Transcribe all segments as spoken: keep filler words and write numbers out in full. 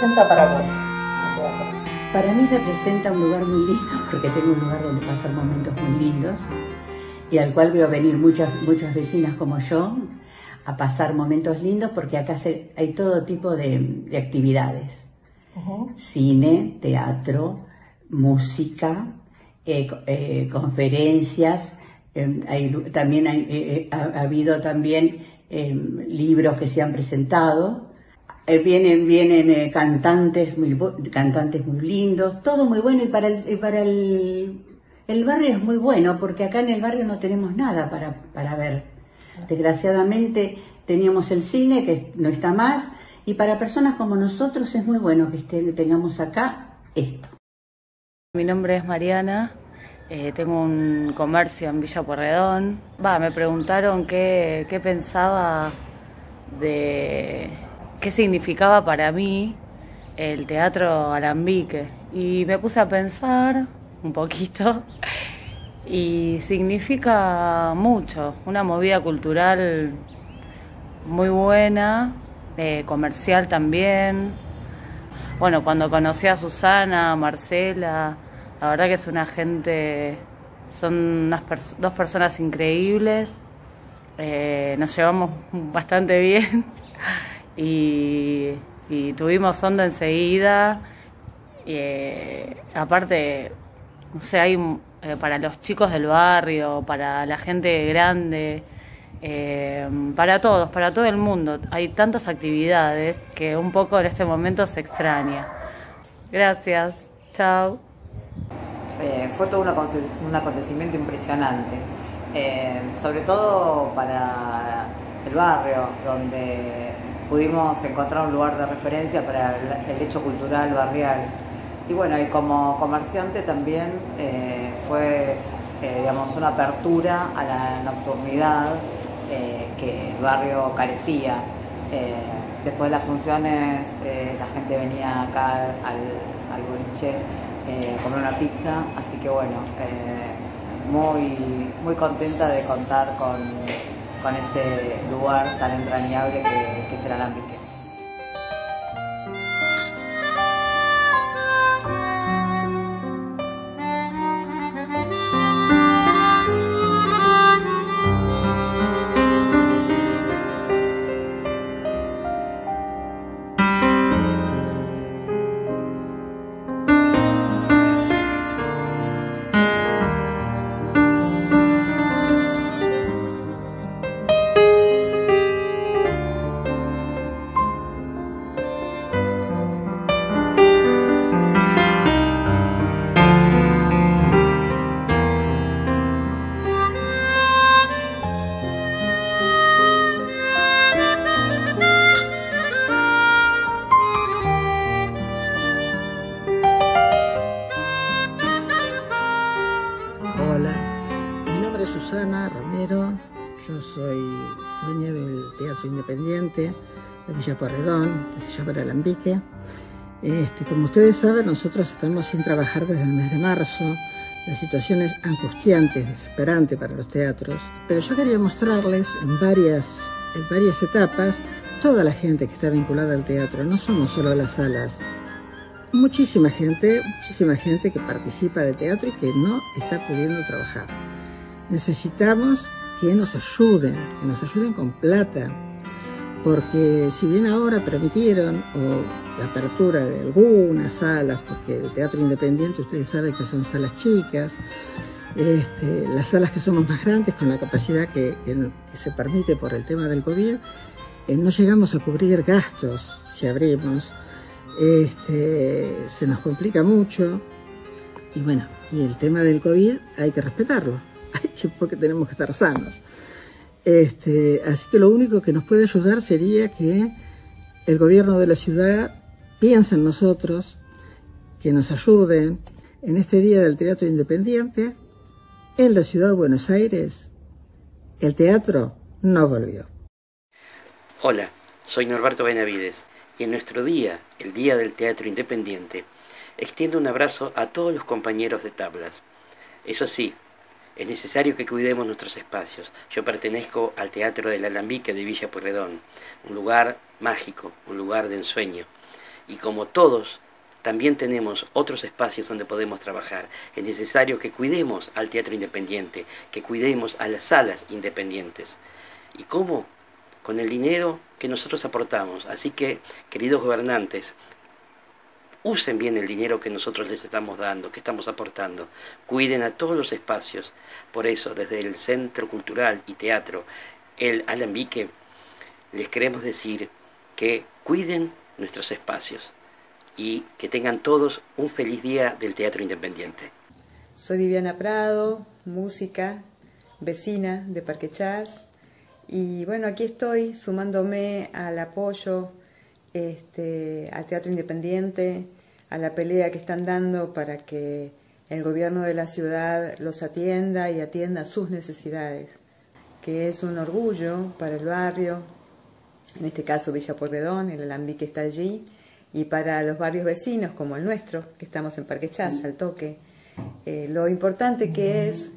representa para vos? Para mí representa un lugar muy lindo, porque tengo un lugar donde pasan momentos muy lindos y al cual veo venir muchas, muchas vecinas como yo a pasar momentos lindos, porque acá se, hay todo tipo de, de actividades. Uh-huh. Cine, teatro, música, eh, eh, conferencias, eh, hay, también hay, eh, ha, ha habido también eh, libros que se han presentado. Eh, vienen vienen eh, cantantes, muy, cantantes muy lindos, todo muy bueno, y para el... Y para el El barrio es muy bueno, porque acá en el barrio no tenemos nada para, para ver. Desgraciadamente teníamos el cine, que no está más, y para personas como nosotros es muy bueno que este, tengamos acá esto. Mi nombre es Mariana, eh, tengo un comercio en Villa Pueyrredón. Va, me preguntaron qué, qué pensaba de qué significaba para mí el Teatro Alambique, y me puse a pensar un poquito, y significa mucho, una movida cultural muy buena, eh, comercial también. Bueno, cuando conocí a Susana, a Marcela, la verdad que es una gente, son unas pers- dos personas increíbles, eh, nos llevamos bastante bien y, y tuvimos onda enseguida, eh, aparte. O sea, hay eh, para los chicos del barrio, para la gente grande, eh, para todos, para todo el mundo. Hay tantas actividades que un poco en este momento se extraña. Gracias, chao. Eh, fue todo un acontecimiento impresionante, eh, sobre todo para el barrio, donde pudimos encontrar un lugar de referencia para el hecho cultural barrial. Y bueno, y como comerciante también eh, fue, eh, digamos, una apertura a la nocturnidad eh, que el barrio carecía. Eh, después de las funciones, eh, la gente venía acá al, al boliche eh, a comer una pizza, así que bueno, eh, muy, muy contenta de contar con, con este lugar tan entrañable que, que es el Alambique. Yo soy dueña del Teatro Independiente de Villa Pueyrredón, que se llama El Alambique. Este, como ustedes saben, nosotros estamos sin trabajar desde el mes de marzo. La situación es angustiante, es desesperante para los teatros. Pero yo quería mostrarles en varias, en varias etapas toda la gente que está vinculada al teatro. No somos solo las salas. Muchísima gente, muchísima gente que participa del teatro y que no está pudiendo trabajar. Necesitamos que nos ayuden, que nos ayuden con plata, porque si bien ahora permitieron o la apertura de algunas salas, porque el teatro independiente ustedes saben que son salas chicas, este, las salas que somos más grandes con la capacidad que, que se permite por el tema del COVID, eh, no llegamos a cubrir gastos si abrimos, este, se nos complica mucho y bueno, y el tema del COVID hay que respetarlo. Porque tenemos que estar sanos. Este, así que lo único que nos puede ayudar sería que el gobierno de la ciudad piense en nosotros, que nos ayuden en este Día del Teatro Independiente. En la ciudad de Buenos Aires, el teatro no volvió. Hola, soy Norberto Benavides y en nuestro día, el Día del Teatro Independiente, extiendo un abrazo a todos los compañeros de tablas. Eso sí, es necesario que cuidemos nuestros espacios. Yo pertenezco al Teatro del Alambique de Villa Pueyrredón, un lugar mágico, un lugar de ensueño. y como todos también tenemos otros espacios donde podemos trabajar. Es necesario que cuidemos al teatro independiente, que cuidemos a las salas independientes. ¿Y cómo? Con el dinero que nosotros aportamos. Así que, queridos gobernantes, usen bien el dinero que nosotros les estamos dando, que estamos aportando. Cuiden a todos los espacios. Por eso, desde el Centro Cultural y Teatro El Alambique, les queremos decir que cuiden nuestros espacios y que tengan todos un feliz día del Teatro Independiente. Soy Viviana Prado, música, vecina de Parque Chas, y bueno, aquí estoy sumándome al apoyo este, al Teatro Independiente, a la pelea que están dando para que el gobierno de la ciudad los atienda y atienda sus necesidades, que es un orgullo para el barrio, en este caso Villa Pueyrredón, el Alambique está allí, y para los barrios vecinos como el nuestro, que estamos en Parque Chas, al toque. Eh, lo importante que es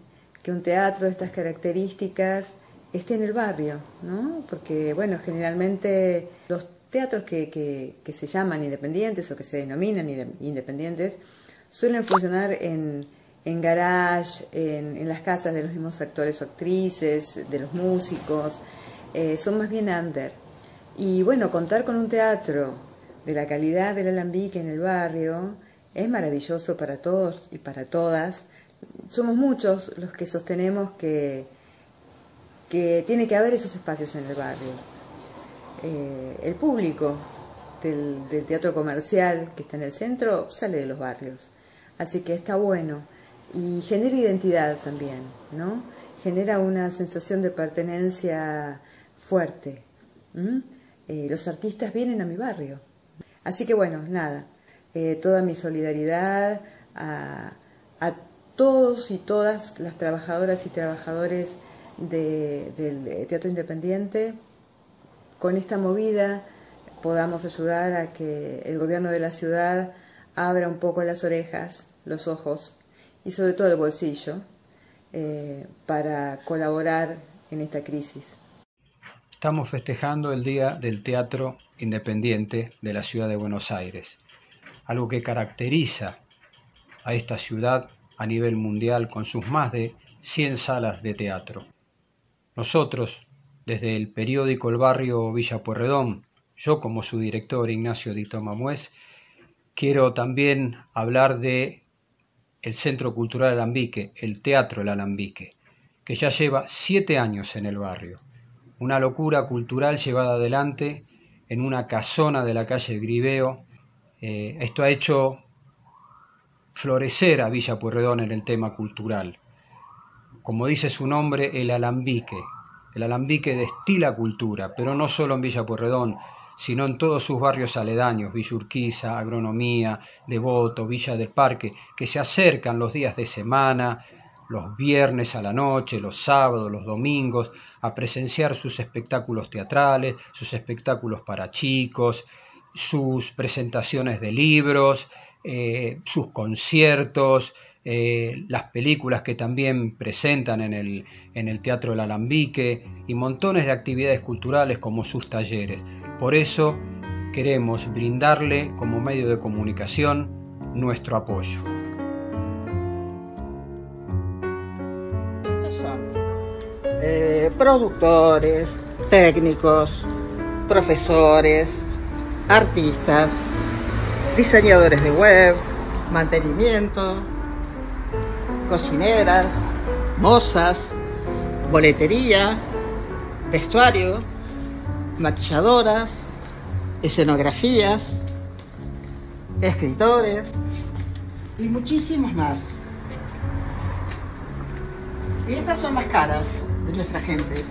que un teatro de estas características esté en el barrio, ¿no? Porque, bueno, generalmente los teatros que, que, que se llaman independientes o que se denominan independientes suelen funcionar en, en garage, en, en las casas de los mismos actores o actrices, de los músicos, eh, son más bien under. Y bueno, contar con un teatro de la calidad del Alambique en el barrio es maravilloso para todos y para todas. Somos muchos los que sostenemos que, que tiene que haber esos espacios en el barrio. Eh, el público del, del teatro comercial que está en el centro sale de los barrios, así que está bueno y genera identidad también, ¿no? Genera una sensación de pertenencia fuerte. ¿Mm? Eh, los artistas vienen a mi barrio, así que bueno, nada, eh, toda mi solidaridad a, a todos y todas las trabajadoras y trabajadores de, del Teatro Independiente. Con esta movida podamos ayudar a que el gobierno de la ciudad abra un poco las orejas, los ojos y sobre todo el bolsillo eh, para colaborar en esta crisis. Estamos festejando el Día del Teatro Independiente de la Ciudad de Buenos Aires, algo que caracteriza a esta ciudad a nivel mundial con sus más de cien salas de teatro. Nosotros, desde el periódico El Barrio Villa Pueyrredón, yo como su director Ignacio Di Toma Muez, quiero también hablar de el Centro Cultural Alambique, el Teatro El Alambique, que ya lleva siete años en el barrio. Una locura cultural llevada adelante en una casona de la calle Griveo. Eh, esto ha hecho florecer a Villa Pueyrredón en el tema cultural. Como dice su nombre, el Alambique. El Alambique destila cultura, pero no solo en Villa Pueyrredón, sino en todos sus barrios aledaños, Villa Urquiza, Agronomía, Devoto, Villa del Parque, que se acercan los días de semana, los viernes a la noche, los sábados, los domingos, a presenciar sus espectáculos teatrales, sus espectáculos para chicos, sus presentaciones de libros, eh, sus conciertos, eh, las películas que también presentan en el, en el Teatro El Alambique y montones de actividades culturales como sus talleres. Por eso queremos brindarle como medio de comunicación nuestro apoyo. Eh, productores, técnicos, profesores, artistas, diseñadores de web, mantenimiento, cocineras, mozas, boletería, vestuario, maquilladoras, escenografías, escritores y muchísimas más. Y estas son las caras de nuestra gente,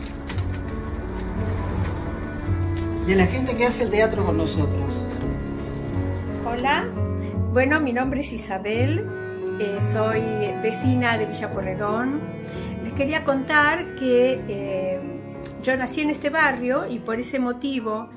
de la gente que hace el teatro con nosotros. Hola, bueno, mi nombre es Isabel, eh, soy vecina de Villa Pueyrredón. Les quería contar que eh, yo nací en este barrio y por ese motivo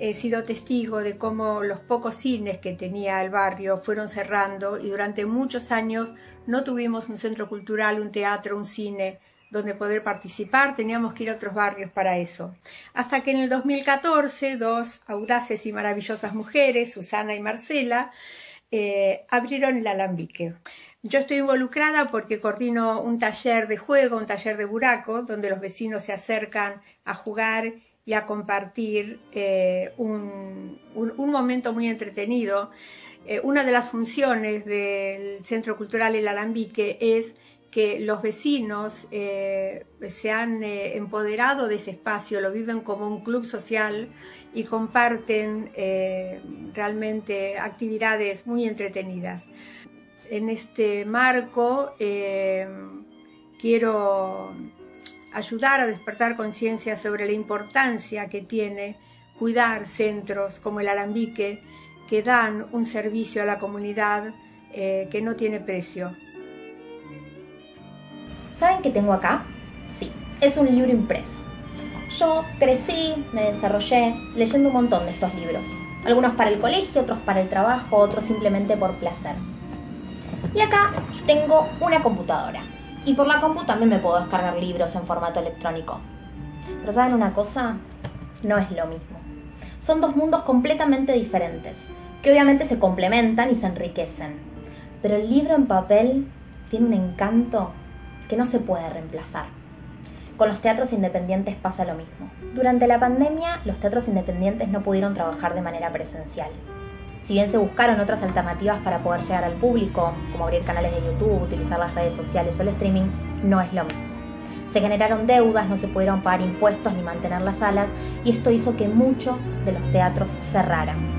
he sido testigo de cómo los pocos cines que tenía el barrio fueron cerrando y durante muchos años no tuvimos un centro cultural, un teatro, un cine donde poder participar, teníamos que ir a otros barrios para eso. Hasta que en el dos mil catorce, dos audaces y maravillosas mujeres, Susana y Marcela, eh, abrieron el Alambique. Yo estoy involucrada porque coordino un taller de juego, un taller de buraco, donde los vecinos se acercan a jugar y a compartir eh, un, un, un momento muy entretenido. Eh, una de las funciones del Centro Cultural El Alambique es que los vecinos eh, se han eh, empoderado de ese espacio, lo viven como un club social y comparten eh, realmente actividades muy entretenidas. En este marco eh, quiero ayudar a despertar conciencia sobre la importancia que tiene cuidar centros como el Alambique, que dan un servicio a la comunidad eh, que no tiene precio. ¿Saben qué tengo acá? Sí, es un libro impreso. Yo crecí, me desarrollé leyendo un montón de estos libros. Algunos para el colegio, otros para el trabajo, otros simplemente por placer. Y acá tengo una computadora. Y por la compu también me puedo descargar libros en formato electrónico. Pero ¿saben una cosa? No es lo mismo. Son dos mundos completamente diferentes, que obviamente se complementan y se enriquecen. Pero el libro en papel tiene un encanto que no se puede reemplazar. Con los teatros independientes pasa lo mismo. Durante la pandemia, los teatros independientes no pudieron trabajar de manera presencial. Si bien se buscaron otras alternativas para poder llegar al público, como abrir canales de YouTube, utilizar las redes sociales o el streaming, no es lo mismo. Se generaron deudas, no se pudieron pagar impuestos ni mantener las salas, y esto hizo que muchos de los teatros cerraran.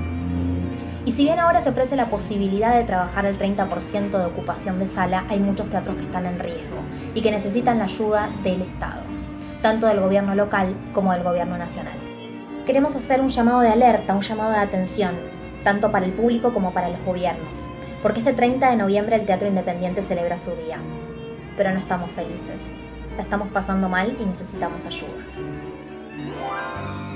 Y si bien ahora se ofrece la posibilidad de trabajar el treinta por ciento de ocupación de sala, hay muchos teatros que están en riesgo y que necesitan la ayuda del Estado, tanto del gobierno local como del gobierno nacional. Queremos hacer un llamado de alerta, un llamado de atención, tanto para el público como para los gobiernos, porque este treinta de noviembre el Teatro Independiente celebra su día. Pero no estamos felices. La estamos pasando mal y necesitamos ayuda.